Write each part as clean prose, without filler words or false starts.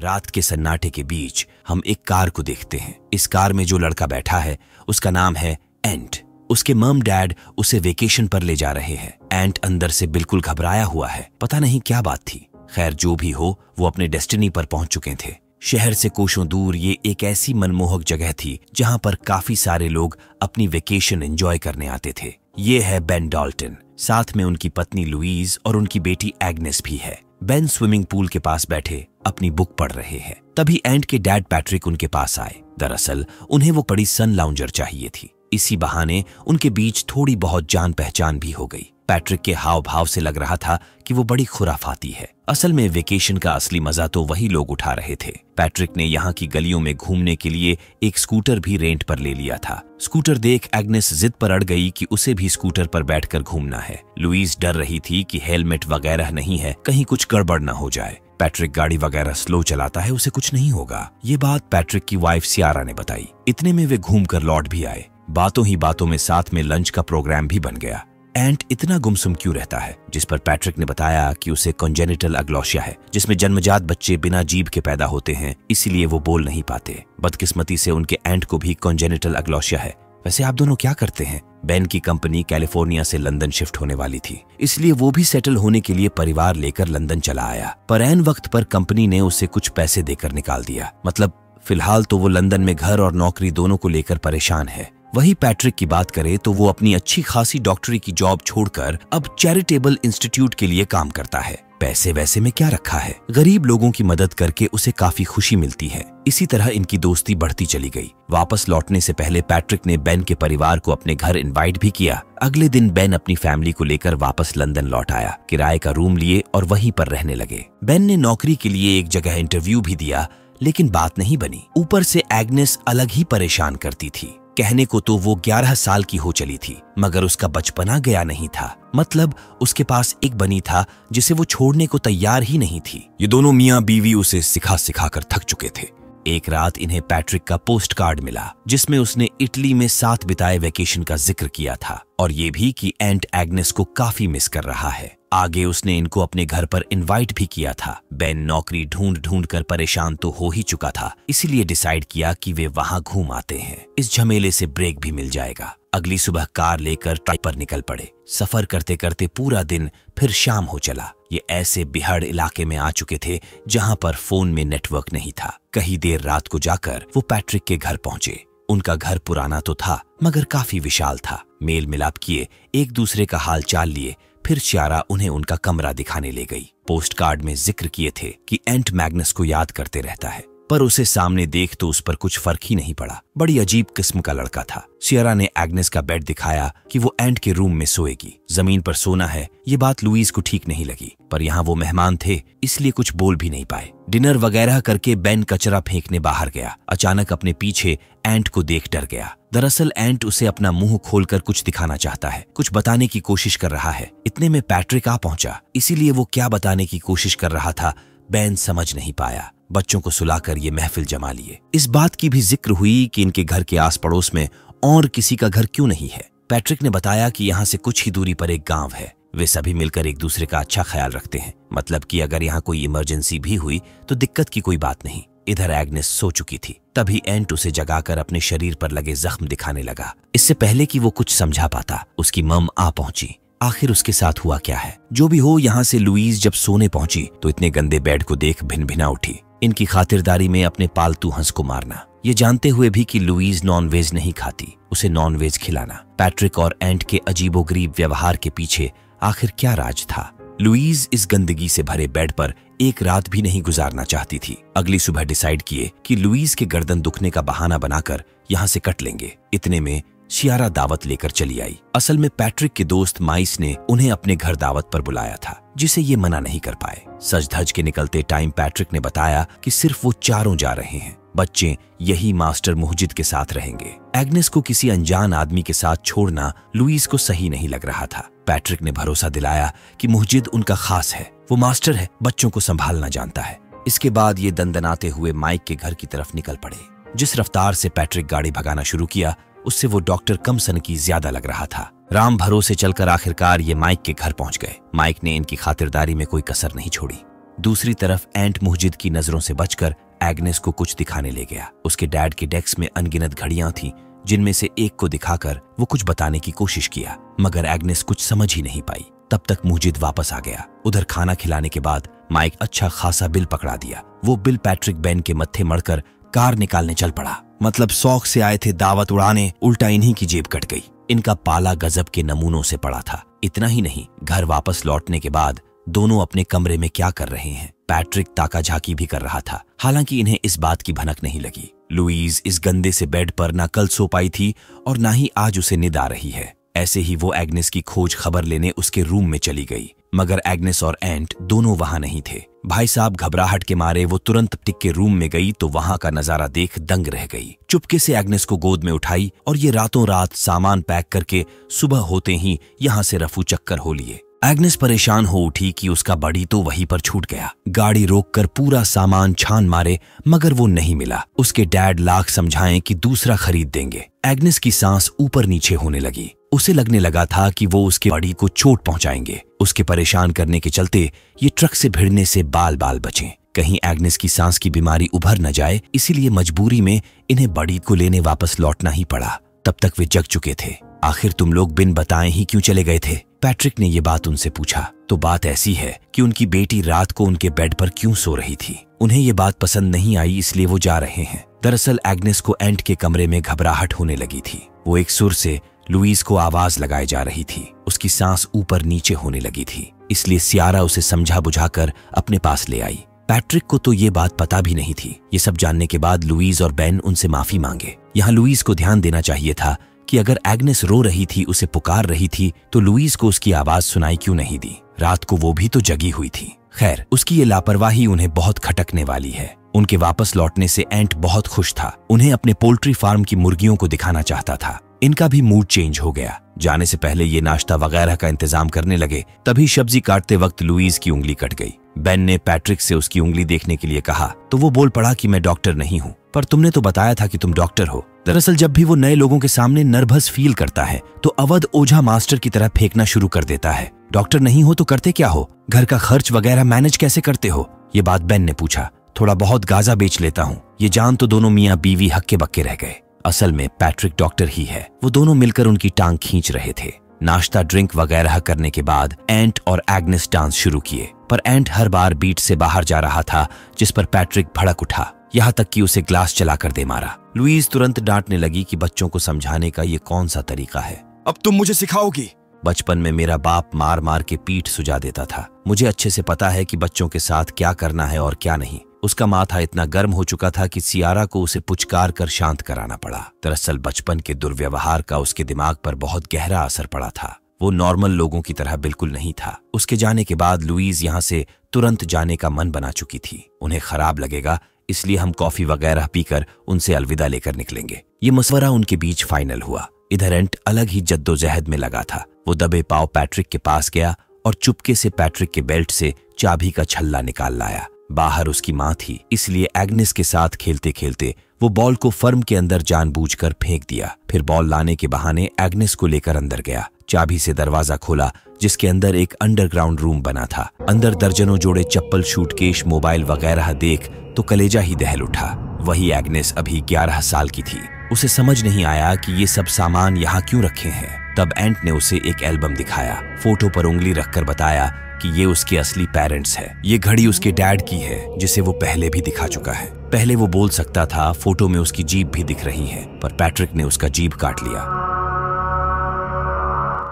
रात के सन्नाटे के बीच हम एक कार को देखते हैं। इस कार में जो लड़का बैठा है उसका नाम है एंट। उसके मम डैड उसे वेकेशन पर ले जा रहे हैं। एंट अंदर से बिल्कुल घबराया हुआ है, पता नहीं क्या बात थी। खैर जो भी हो, वो अपने डेस्टिनी पर पहुंच चुके थे। शहर से कोसों दूर ये एक ऐसी मनमोहक जगह थी जहां पर काफी सारे लोग अपनी वेकेशन एंजॉय करने आते थे। ये है बेन डाल्टन, साथ में उनकी पत्नी लुईज और उनकी बेटी एग्नेस भी है। बेन स्विमिंग पूल के पास बैठे अपनी बुक पढ़ रहे हैं। तभी एंट के डैड पैट्रिक उनके पास आए। दरअसल उन्हें वो बड़ी सन लाउंजर चाहिए थी। इसी बहाने उनके बीच थोड़ी बहुत जान पहचान भी हो गई। पैट्रिक के हाव भाव से लग रहा था कि वो बड़ी खुराफाती है। असल में वेकेशन का असली मजा तो वही लोग उठा रहे थे। पैट्रिक ने यहाँ की गलियों में घूमने के लिए एक स्कूटर भी रेंट पर ले लिया था। स्कूटर देख एग्नेस जिद पर अड़ गई कि उसे भी स्कूटर पर बैठकर घूमना है। लुईस डर रही थी कि हेलमेट वगैरह नहीं है, कहीं कुछ गड़बड़ न हो जाए। पैट्रिक गाड़ी वगैरह स्लो चलाता है, उसे कुछ नहीं होगा। ये बात पैट्रिक की वाइफ सियारा ने बताई। इतने में वे घूम कर लौट भी आए। बातों ही बातों में साथ में लंच का प्रोग्राम भी बन गया। एंट इतना गुमसुम क्यों रहता है, जिस पर पैट्रिक ने बताया कि उसे कॉन्जेनिटल अग्लॉशिया है, जिसमें जन्मजात बच्चे बिना जीभ के पैदा होते हैं, इसीलिए वो बोल नहीं पाते। बदकिस्मती से उनके एंट को भी कॉन्जेनिटल अग्लॉशिया है। वैसे आप दोनों क्या करते हैं? बेन की कंपनी कैलिफोर्निया से लंदन शिफ्ट होने वाली थी, इसलिए वो भी सेटल होने के लिए परिवार लेकर लंदन चला आया। पर ऐन वक्त पर कंपनी ने उसे कुछ पैसे देकर निकाल दिया। मतलब फिलहाल तो वो लंदन में घर और नौकरी दोनों को लेकर परेशान है। वही पैट्रिक की बात करें तो वो अपनी अच्छी खासी डॉक्टरी की जॉब छोड़कर अब चैरिटेबल इंस्टीट्यूट के लिए काम करता है। पैसे वैसे में क्या रखा है, गरीब लोगों की मदद करके उसे काफी खुशी मिलती है। इसी तरह इनकी दोस्ती बढ़ती चली गई। वापस लौटने से पहले पैट्रिक ने बेन के परिवार को अपने घर इनवाइट भी किया। अगले दिन बेन अपनी फैमिली को लेकर वापस लंदन लौट आया। किराए का रूम लिए और वहीं पर रहने लगे। बेन ने नौकरी के लिए एक जगह इंटरव्यू भी दिया, लेकिन बात नहीं बनी। ऊपर से एग्नेस अलग ही परेशान करती थी। कहने को तो वो 11 साल की हो चली थी, मगर उसका बचपना गया नहीं था। मतलब उसके पास एक बनी था जिसे वो छोड़ने को तैयार ही नहीं थी। ये दोनों मियां बीवी उसे सिखा कर थक चुके थे। एक रात इन्हें पैट्रिक का पोस्ट कार्ड मिला, जिसमें उसने इटली में साथ बिताए वेकेशन का जिक्र किया था, और ये भी कि एंट एग्नेस को काफी मिस कर रहा है। आगे उसने इनको अपने घर पर इनवाइट भी किया था। बेन नौकरी ढूंढ कर परेशान तो हो ही चुका था, इसीलिए डिसाइड किया कि वे वहां घूम आते हैं, इस झमेले से ब्रेक भी मिल जाएगा। अगली सुबह कार लेकर ट्रिप पर निकल पड़े। सफर करते करते पूरा दिन फिर शाम हो चला। ये ऐसे बिहड़ इलाके में आ चुके थे जहाँ पर फोन में नेटवर्क नहीं था। कहीं देर रात को जाकर वो पैट्रिक के घर पहुंचे। उनका घर पुराना तो था, मगर काफी विशाल था। मेल मिलाप किए, एक दूसरे का हाल चाल लिए, फिर सियारा उन्हें उनका कमरा दिखाने ले गई। पोस्ट कार्ड में जिक्र किए थे कि एंट मैग्नस को याद करते रहता है, पर उसे सामने देख तो उस पर कुछ फर्क ही नहीं पड़ा। बड़ी अजीब किस्म का लड़का था। सियारा ने एग्नेस का बेड दिखाया कि वो एंट के रूम में सोएगी। जमीन पर सोना है, ये बात लुईस को ठीक नहीं लगी, पर यहाँ वो मेहमान थे इसलिए कुछ बोल भी नहीं पाए। डिनर वगैरह करके बेन कचरा फेंकने बाहर गया। अचानक अपने पीछे एंट को देख डर गया। दरअसल एंट उसे अपना मुंह खोलकर कुछ दिखाना चाहता है, कुछ बताने की कोशिश कर रहा है। इतने में पैट्रिक आ पहुंचा, इसीलिए वो क्या बताने की कोशिश कर रहा था बेन समझ नहीं पाया। बच्चों को सुलाकर ये महफिल जमा लिए। इस बात की भी जिक्र हुई कि इनके घर के आस पड़ोस में और किसी का घर क्यों नहीं है। पैट्रिक ने बताया कि यहाँ से कुछ ही दूरी पर एक गांव है। वे सभी मिलकर एक दूसरे का अच्छा ख्याल रखते हैं, मतलब कि अगर यहाँ कोई इमरजेंसी भी हुई तो दिक्कत की कोई बात नहीं। इधर एग्नेस सो चुकी थी। तभी एंट उसे जगाकर अपने शरीर पर लगे जख्म दिखाने लगा। इससे पहले कि वो कुछ समझा पाता, उसकी मम आ पहुंची। आखिर उसके साथ हुआ क्या है? जो भी हो, यहाँ से लुईस जब सोने पहुंची तो इतने गंदे बेड को देख भिनभिना उठी। इनकी खातिरदारी में अपने पालतू हंस को मारना, ये जानते हुए भी कि लुईस नॉनवेज नहीं खाती, उसे नॉनवेज खिलाना। पैट्रिक और एंट के अजीबोगरीब व्यवहार के पीछे आखिर क्या राज था? लुईस इस गंदगी से भरे बेड पर एक रात भी नहीं गुजारना चाहती थी। अगली सुबह डिसाइड किए कि लुईस के गर्दन दुखने का बहाना बनाकर यहाँ से कट लेंगे। इतने में सियारा दावत लेकर चली आई। असल में पैट्रिक के दोस्त माइस ने उन्हें अपने घर दावत पर बुलाया था, जिसे ये मना नहीं कर पाए। सज धज के निकलते टाइम पैट्रिक ने बताया कि सिर्फ वो चारों जा रहे हैं। बच्चे यही मास्टर मुहजिद के साथ रहेंगे। एग्नेस को किसी अनजान आदमी के साथ छोड़ना लुईस को सही नहीं लग रहा था। पैट्रिक ने भरोसा दिलाया कि मुहजिद उनका खास है, वो मास्टर है, बच्चों को संभालना जानता है। इसके बाद ये दंदनाते हुए माइक के घर की तरफ निकल पड़े। जिस रफ्तार से पैट्रिक गाड़ी भगाना शुरू किया, उससे वो डॉक्टर कमसन की ज्यादा लग रहा था। राम भरोसे चलकर आखिरकार ये माइक के घर पहुंच गए। माइक ने इनकी खातिरदारी में कोई कसर नहीं छोड़ी। दूसरी तरफ एंट मुहजिद की नजरों से बचकर एग्नेस को कुछ दिखाने ले गया। उसके डैड के डेस्क में अनगिनत घड़ियां थीं, जिनमें से एक को दिखाकर वो कुछ बताने की कोशिश किया, मगर एग्नेस कुछ समझ ही नहीं पाई। तब तक मुहजिद वापस आ गया। उधर खाना खिलाने के बाद माइक अच्छा खासा बिल पकड़ा दिया। वो बिल पैट्रिक बेन के मत्थे मड़कर कार निकालने चल पड़ा। मतलब शौक से आए थे दावत उड़ाने, उल्टा इन्हीं की जेब कट गई। इनका पाला गजब के नमूनों से पड़ा था। इतना ही नहीं, घर वापस लौटने के बाद दोनों अपने कमरे में क्या कर रहे हैं, पैट्रिक ताका झाकी भी कर रहा था। हालांकि इन्हें इस बात की भनक नहीं लगी। लुईज इस गंदे से बेड पर ना कल सो पाई थी और ना ही आज उसे नींद आ रही है। ऐसे ही वो एग्नेस की खोज खबर लेने उसके रूम में चली गई, मगर एग्नेस और एंट दोनों वहां नहीं थे। भाई साहब घबराहट के मारे वो तुरंत टिक के रूम में गई तो वहां का नजारा देख दंग रह गई। चुपके से एग्नेस को गोद में उठाई और ये रातों रात सामान पैक करके सुबह होते ही यहाँ से रफू चक्कर हो लिए। एग्नेस परेशान हो उठी कि उसका बड़ी तो वहीं पर छूट गया। गाड़ी रोककर पूरा सामान छान मारे, मगर वो नहीं मिला। उसके डैड लाख समझाएं कि दूसरा खरीद देंगे। एग्नेस की सांस ऊपर नीचे होने लगी। उसे लगने लगा था कि वो उसके बड़ी को चोट पहुंचाएंगे। उसके परेशान करने के चलते ये ट्रक से भिड़ने से बाल बाल बचें। कहीं एग्नेस की सांस की बीमारी उभर न जाए, इसीलिए मजबूरी में इन्हें बड़ी को लेने वापस लौटना ही पड़ा। तब तक वे जग चुके थे। आखिर तुम लोग बिन बताए ही क्यों चले गए थे? पैट्रिक ने ये बात उनसे पूछा तो बात ऐसी है कि उनकी बेटी रात को उनके बेड पर क्यों सो रही थी। उन्हें ये बात पसंद नहीं आई, इसलिए वो जा रहे हैं। दरअसल एग्नेस को एंट के कमरे में घबराहट होने लगी थी। वो एक सुर से लुईस को आवाज लगाए जा रही थी। उसकी सांस ऊपर नीचे होने लगी थी, इसलिए सियारा उसे समझा बुझाकर अपने पास ले आई। पैट्रिक को तो ये बात पता भी नहीं थी। ये सब जानने के बाद लुईस और बेन उनसे माफी मांगे। यहाँ लुईस को ध्यान देना चाहिए था कि अगर एग्नेस रो रही थी, उसे पुकार रही थी, तो लुईस को उसकी आवाज सुनाई क्यों नहीं दी? रात को वो भी तो जगी हुई थी। खैर, उसकी ये लापरवाही उन्हें बहुत खटकने वाली है। उनके वापस लौटने से एंट बहुत खुश था। उन्हें अपने पोल्ट्री फार्म की मुर्गियों को दिखाना चाहता था। इनका भी मूड चेंज हो गया। जाने से पहले ये नाश्ता वगैरह का इंतजाम करने लगे। तभी सब्जी काटते वक्त लुईस की उंगली कट गई। बेन ने पैट्रिक से उसकी उंगली देखने के लिए कहा तो वो बोल पड़ा कि मैं डॉक्टर नहीं हूँ, पर तुमने तो बताया था कि तुम डॉक्टर हो। दरअसल जब भी वो नए लोगों के सामने नर्वस फील करता है तो अवध ओझा मास्टर की तरह फेंकना शुरू कर देता है। डॉक्टर नहीं हो तो करते क्या हो? घर का खर्च वगैरह मैनेज कैसे करते हो? ये बात बेन ने पूछा। थोड़ा बहुत गाजा बेच लेता हूँ, ये जान तो दोनों मियाँ बीवी हक्के बक्के रह गए। असल में पैट्रिक डॉक्टर ही है। वो दोनों मिलकर उनकी टांग खींच रहे थे। नाश्ता ड्रिंक वगैरह करने के बाद एंट और एग्नेस डांस शुरू किए, पर एंट हर बार बीट से बाहर जा रहा था, जिस पर पैट्रिक भड़क उठा, यहाँ तक कि उसे ग्लास चलाकर दे मारा। लुईस तुरंत डांटने लगी कि बच्चों को समझाने का ये कौन सा तरीका है। अब तुम मुझे सिखाओगी? बचपन में मेरा बाप मार मार के पीठ सुझा देता था। मुझे अच्छे से पता है कि बच्चों के साथ क्या करना है और क्या नहीं। उसका माथा इतना गर्म हो चुका था कि सियारा को उसे पुचकार कर शांत कराना पड़ा। दरअसल बचपन के दुर्व्यवहार का उसके दिमाग पर बहुत गहरा असर पड़ा था। वो नॉर्मल लोगों की तरह बिल्कुल नहीं था। उसके जाने के बाद लुईस यहाँ से तुरंत जाने का मन बना चुकी थी। उन्हें खराब लगेगा, इसलिए हम कॉफी वगैरह पीकर उनसे अलविदा लेकर निकलेंगे। ये मशवरा उनके बीच फाइनल हुआ। इधर एंट अलग ही जद्दोजहद में लगा था। वो दबे पांव पैट्रिक के पास गया और चुपके से पैट्रिक के बेल्ट से चाबी का छल्ला निकाल लाया। बाहर उसकी माँ थी, इसलिए एग्नेस के साथ खेलते खेलते वो बॉल को फर्म के अंदर जानबूझकर फेंक दिया। फिर बॉल लाने के बहाने एग्नेस को लेकर अंदर गया। चाबी से दरवाजा खोला, जिसके अंदर एक अंडरग्राउंड रूम बना था। अंदर दर्जनों जोड़े चप्पल, शूटकेश, मोबाइल वगैरह देख तो कलेजा ही दहल उठा। वही एग्नेस अभी 11 साल की थी। उसे समझ नहीं आया कि ये सब सामान यहाँ क्यों रखे हैं। तब एंट ने उसे एक एल्बम दिखाया। फोटो पर उंगली रखकर बताया कि ये उसके असली पेरेंट्स है। ये घड़ी उसके डैड की है, जिसे वो पहले भी दिखा चुका है। पहले वो बोल सकता था, फोटो में उसकी जीभ भी दिख रही है, पर पैट्रिक ने उसका जीभ काट लिया।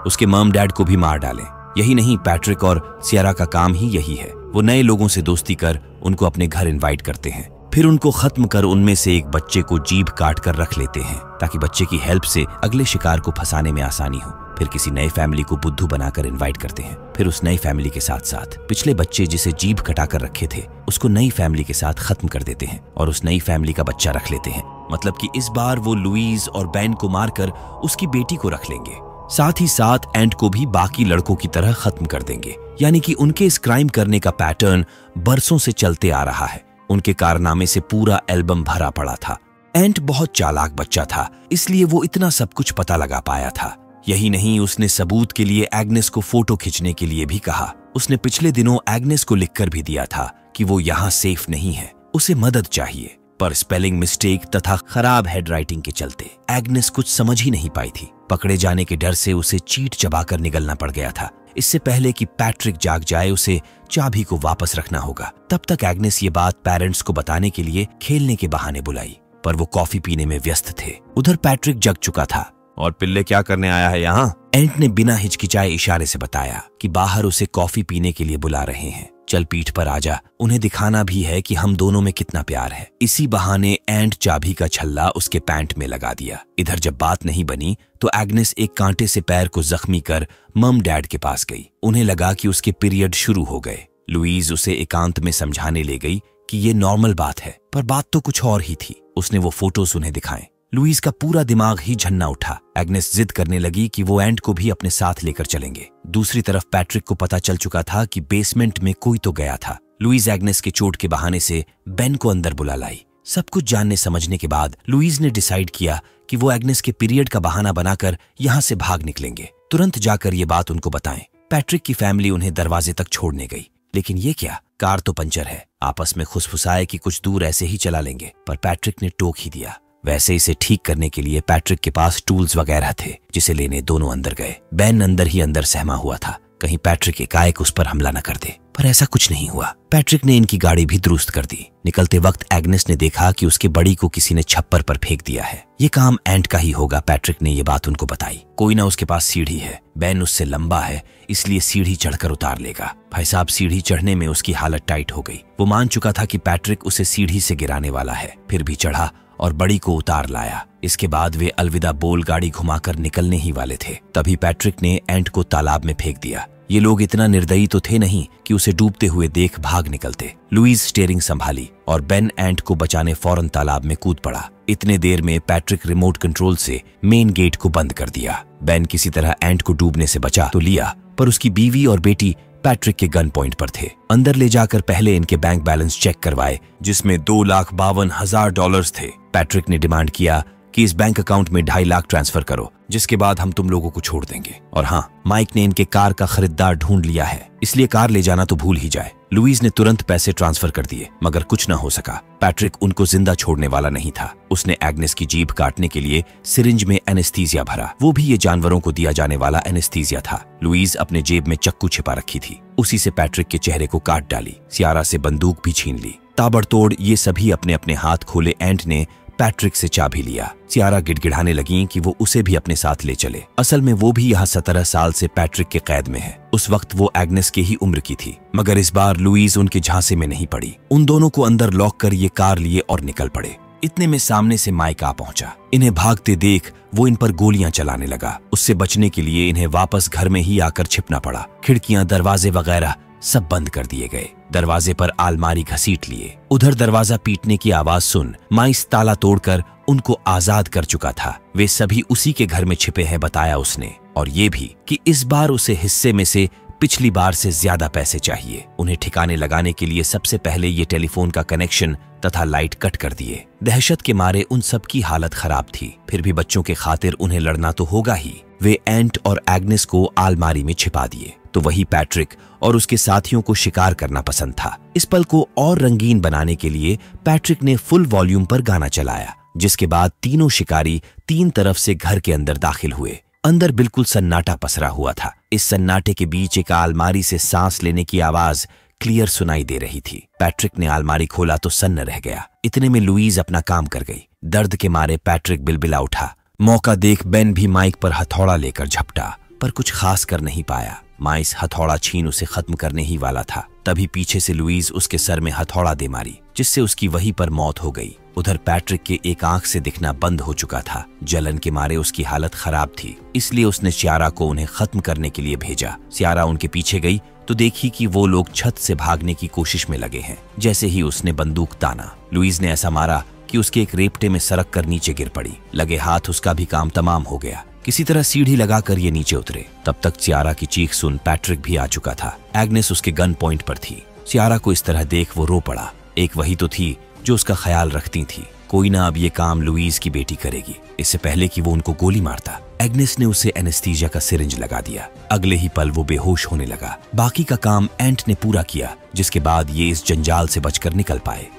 उसके मॉम डैड को भी मार डालें। यही नहीं, पैट्रिक और सियारा का काम ही यही है। वो नए लोगों से दोस्ती कर उनको अपने घर इन्वाइट करते हैं, फिर उनको खत्म कर उनमें से एक बच्चे को जीभ काट कर रख लेते हैं, ताकि बच्चे की हेल्प से अगले शिकार को फंसाने में आसानी हो। फिर किसी नए फैमिली को बुद्धू बनाकर इनवाइट करते हैं। फिर उस नई फैमिली के साथ साथ पिछले बच्चे जिसे जीभ कटाकर रखे थे, उसको नई फैमिली के साथ खत्म कर देते हैं और उस नई फैमिली का बच्चा रख लेते हैं। मतलब कि इस बार वो लुईस और बेन को मारकर उसकी बेटी को रख लेंगे। साथ ही साथ एंट को भी बाकी लड़कों की तरह खत्म कर देंगे। यानी कि उनके इस क्राइम करने का पैटर्न बरसों से चलते आ रहा है। उनके कारनामे से पूरा एल्बम भरा पड़ा था। एंट बहुत चालाक बच्चा था, इसलिए वो इतना सब कुछ पता लगा पाया था। यही नहीं, उसने सबूत के लिए एग्नेस को फोटो खींचने के लिए भी कहा। उसने पिछले दिनों एग्नेस को लिखकर भी दिया था कि वो यहाँ सेफ नहीं है, उसे मदद चाहिए। पर स्पेलिंग मिस्टेक तथा खराब हैंडराइटिंग के चलते एग्नेस कुछ समझ ही नहीं पाई थी। पकड़े जाने के डर से उसे चीट चबाकर निकलना पड़ गया था। इससे पहले कि पैट्रिक जाग जाए, उसे चाबी को वापस रखना होगा। तब तक एग्नेस ये बात पेरेंट्स को बताने के लिए खेलने के बहाने बुलाई, पर वो कॉफी पीने में व्यस्त थे। उधर पैट्रिक जग चुका था। और पिल्ले क्या करने आया है यहाँ? एंट ने बिना हिचकिचाए इशारे से बताया कि बाहर उसे कॉफी पीने के लिए बुला रहे हैं। चल पीठ पर आजा, उन्हें दिखाना भी है कि हम दोनों में कितना प्यार है। इसी बहाने एंट चाबी का छल्ला उसके पैंट में लगा दिया। इधर जब बात नहीं बनी तो एग्नेस एक कांटे से पैर को जख्मी कर मम डैड के पास गई। उन्हें लगा कि उसके पीरियड शुरू हो गए। लुईज उसे एकांत में समझाने ले गई कि ये नॉर्मल बात है, पर बात तो कुछ और ही थी। उसने वो फोटोज उन्हें दिखाए। लुईज का पूरा दिमाग ही झन्ना उठा। एग्नेस जिद करने लगी कि वो एंट को भी अपने साथ लेकर चलेंगे। दूसरी तरफ पैट्रिक को पता चल चुका था कि बेसमेंट में कोई तो गया था। लुईज एग्नेस के चोट के बहाने से बेन को अंदर बुला लाई। सब कुछ जानने समझने के बाद लुईज ने डिसाइड किया कि वो एग्नेस के पीरियड का बहाना बनाकर यहाँ से भाग निकलेंगे। तुरंत जाकर ये बात उनको बताएं। पैट्रिक की फैमिली उन्हें दरवाजे तक छोड़ने गई, लेकिन ये क्या, कार तो पंचर है। आपस में खुसफुसाए कि कुछ दूर ऐसे ही चला लेंगे, पर पैट्रिक ने टोक ही दिया। वैसे इसे ठीक करने के लिए पैट्रिक के पास टूल्स वगैरह थे, जिसे लेने दोनों अंदर गए। बेन अंदर ही अंदर सहमा हुआ था, कहीं पैट्रिक एकाएक उस पर हमला न कर दे, पर ऐसा कुछ नहीं हुआ। पैट्रिक ने इनकी गाड़ी भी दुरुस्त कर दी। निकलते वक्त एग्नेस ने देखा कि उसके बड़ी को किसी ने छप्पर पर फेंक दिया है। ये काम एंट का ही होगा, पैट्रिक ने ये बात उनको बताई। कोई ना, उसके पास सीढ़ी है, बेन उससे लंबा है, इसलिए सीढ़ी चढ़कर उतार लेगा। भाई साहब, सीढ़ी चढ़ने में उसकी हालत टाइट हो गई। वो मान चुका था कि पैट्रिक उसे सीढ़ी से गिराने वाला है, फिर भी चढ़ा और बड़ी को उतार लाया। इसके बाद वे अलविदा बोल गाड़ी घुमाकर निकलने ही वाले थे, तभी पैट्रिक ने एंट को तालाब में फेंक दिया। ये लोग इतना निर्दयी तो थे नहीं कि उसे डूबते हुए देख भाग निकलते। लुईज स्टीयरिंग संभाली और बेन एंट को बचाने फौरन तालाब में कूद पड़ा। इतने देर में पैट्रिक रिमोट कंट्रोल से मेन गेट को बंद कर दिया। बेन किसी तरह एंट को डूबने से बचा तो लिया, पर उसकी बीवी और बेटी पैट्रिक के गन पॉइंट पर थे। अंदर ले जाकर पहले इनके बैंक बैलेंस चेक करवाए, जिसमें $2,52,000 थे। पैट्रिक ने डिमांड किया कि इस बैंक अकाउंट में 2.5 लाख ट्रांसफर करो, जिसके बाद हम तुम लोगों को छोड़ देंगे। और हाँ, माइक ने इनके कार का खरीदार ढूंढ लिया है, इसलिए कार ले जाना तो भूल ही जाए। लुईज ने तुरंत पैसे ट्रांसफर कर दिए, मगर कुछ न हो सका। पैट्रिक उनको जिंदा छोड़ने वाला नहीं था। उसने एग्नेस की जीभ काटने के लिए सिरिंज में एनेस्थीसिया भरा, वो भी ये जानवरों को दिया जाने वाला एनेस्थीसिया था। लुईज अपने जेब में चक्कू छिपा रखी थी, उसी से पैट्रिक के चेहरे को काट डाली। सियारा से बंदूक भी छीन ली। ताबड़तोड़ ये सभी अपने अपने हाथ खोले। एंट ने पैट्रिक से चाबी लिया। सियारा गिड़गिड़ाने लगी कि वो उसे भी अपने साथ ले चले। असल में वो भी यहाँ 17 साल से पैट्रिक के कैद में है। उस वक्त वो एग्नेस के ही उम्र की थी, मगर इस बार लुईज उनके झांसे में नहीं पड़ी। उन दोनों को अंदर लॉक कर ये कार लिए और निकल पड़े। इतने में सामने से माइक आ पहुंचा। इन्हें भागते देख वो इन पर गोलियां चलाने लगा। उससे बचने के लिए इन्हें वापस घर में ही आकर छिपना पड़ा। खिड़कियां, दरवाजे वगैरह सब बंद कर दिए गए। दरवाजे पर आलमारी घसीट लिए। उधर दरवाजा पीटने की आवाज सुन माइस ताला तोड़कर उनको आजाद कर चुका था। वे सभी उसी के घर में छिपे हैं, बताया उसने। और ये भी कि इस बार उसे हिस्से में से पिछली बार से ज्यादा पैसे चाहिए। उन्हें ठिकाने लगाने के लिए सबसे पहले ये टेलीफोन का कनेक्शन तथा लाइट कट कर दिए। दहशत के मारे उन सब की हालत खराब थी, फिर भी बच्चों के खातिर उन्हें लड़ना तो होगा ही। वे एंट और एग्नेस को आलमारी में छिपा दिए, तो वही पैट्रिक और उसके साथियों को शिकार करना पसंद था। इस पल को और रंगीन बनाने के लिए पैट्रिक ने फुल वॉल्यूम पर गाना चलाया, जिसके बाद तीनों शिकारी 3 तरफ से घर के अंदर दाखिल हुए। अंदर बिल्कुल सन्नाटा पसरा हुआ था। इस सन्नाटे के बीच एक आलमारी से सांस लेने की आवाज क्लियर सुनाई दे रही थी। पैट्रिक ने आलमारी खोला तो सन्न रह गया। इतने में लुईज अपना काम कर गई। दर्द के मारे पैट्रिक बिलबिला उठा। मौका देख बेन भी माइक पर हथौड़ा लेकर झपटा, पर कुछ खास कर नहीं पाया। माइस हथौड़ा छीन उसे खत्म करने ही वाला था, तभी पीछे से लुईज उसके सर में हथौड़ा दे मारी, जिससे उसकी वहीं पर मौत हो गई। उधर पैट्रिक के एक आंख से दिखना बंद हो चुका था। जलन के मारे उसकी हालत खराब थी, इसलिए उसने सियारा को उन्हें खत्म करने के लिए भेजा। सियारा उनके पीछे गई तो देखी कि वो लोग छत से भागने की कोशिश में लगे हैं। जैसे ही उसने बंदूक ताना, लुईज ने ऐसा मारा कि उसके एक रेपटे में सरक कर नीचे गिर पड़ी। लगे हाथ उसका भी काम तमाम हो गया। किसी तरह सीढ़ी लगाकर ये नीचे उतरे। तब तक सियारा की चीख सुन पैट्रिक भी आ चुका था। एग्नेस उसके गन पॉइंट पर थी। सियारा को इस तरह देख वो रो पड़ा। एक वही तो थी जो उसका ख्याल रखती थी। कोई ना अब ये काम लुईस की बेटी करेगी। इससे पहले कि वो उनको गोली मारता, एग्नेस ने उसे एनेस्थीसिया का सिरिंज लगा दिया। अगले ही पल वो बेहोश होने लगा। बाकी का काम एंट ने पूरा किया, जिसके बाद ये इस जंजाल से बचकर निकल पाए।